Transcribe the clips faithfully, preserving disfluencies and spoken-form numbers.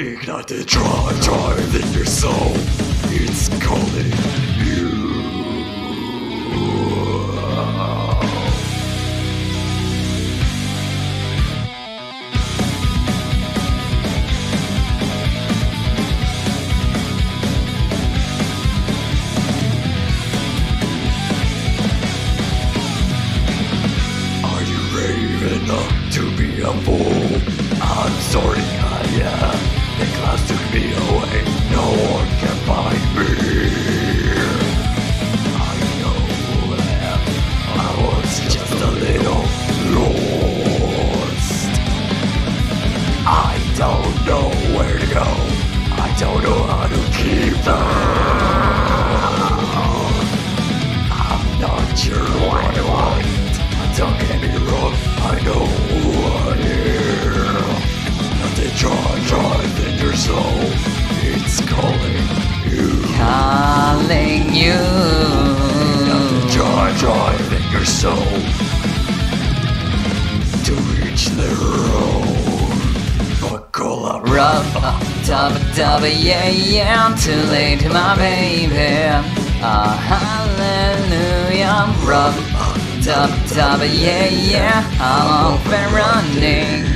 Ignite the drive, drive in your soul. It's calling you. Are you brave enough to be a fool? I'm sorry, I am. The class took me away, no one can find me. I know that I was just a little lost. I don't know where to go, I don't know how to keep them. I'm not sure what I want, don't get me wrong, I know who I am. Drive, drive in your soul. It's calling you. Calling you. Nothing. Drive, drive in your soul to reach their own. But call up. Rough, dub, dub, yeah, yeah. I'm too late, my baby. Ah, hallelujah. Rough, dub, dub, yeah, yeah. I'm off and running.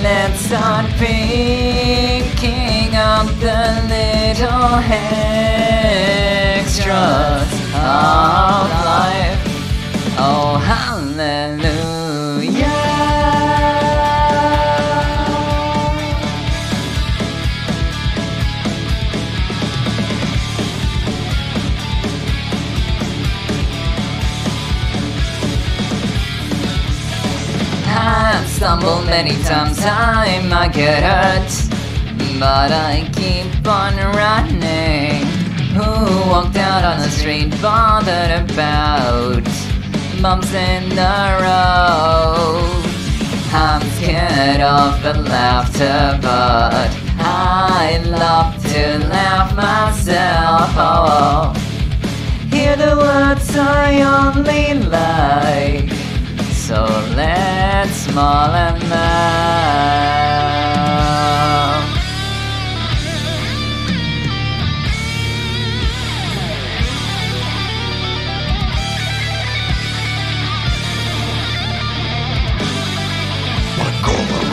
Let's start picking up the little extras of life. Oh, hallelujah. I've stumbled many times, time I get hurt, but I keep on running. Who walked out on the street bothered about bumps in the road? I'm scared of the laughter, but I love to laugh myself. Oh, hear the words I only like. So let's smile and laugh.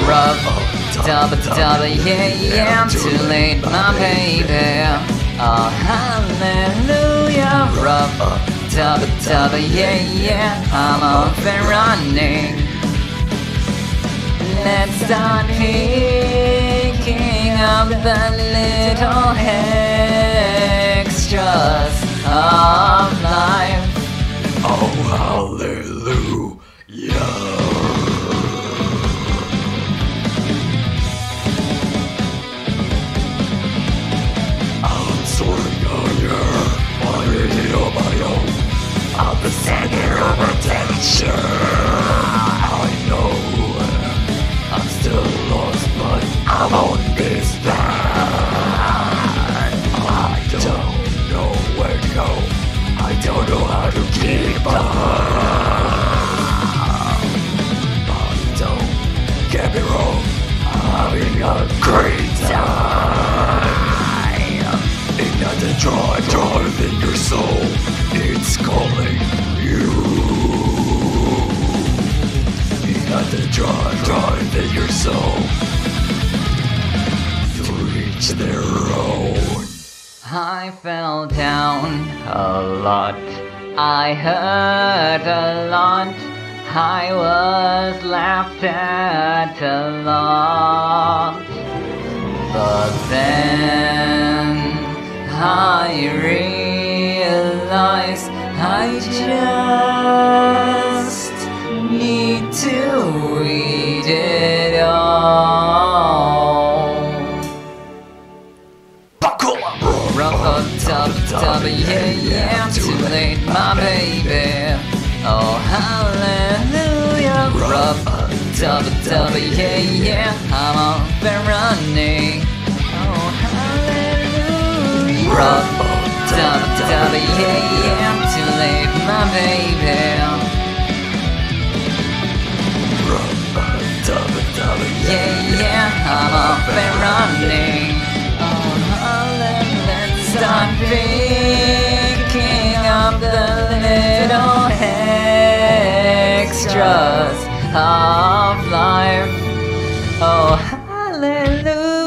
Rub, dub, dub, yeah, yeah. I'm too late, my baby. Oh, hallelujah. Rub. Dub, dub, yeah, yeah, I'm off and running. Let's start picking up the little extras of life. Oh, hallelujah. I'm sorry, I did it on my own. I'm the center of attention. I know I'm still lost, but I won't miss that. I don't know where to go. I don't know how to keep up. But don't get me wrong, I'm having a great time. Ignite the drive, drive in your soul. It's calling you. You got to drive, drive in your soul to reach their own. I fell down a lot, I hurt a lot, I was laughed at a lot. But then I realized I just need to eat it all. Buckle up, rubber, dub, dub, yeah, yeah. Too late, my baby. Oh, hallelujah. Rubber, dub, dub, yeah, yeah. I'm off and running. Oh, hallelujah. Rubber, dub, dub, yeah, yeah. My baby. Rub, dub, dub, yeah, yeah, I'm off and running. Oh, Holland, let's start picking up the little extras of life. Oh, hallelujah.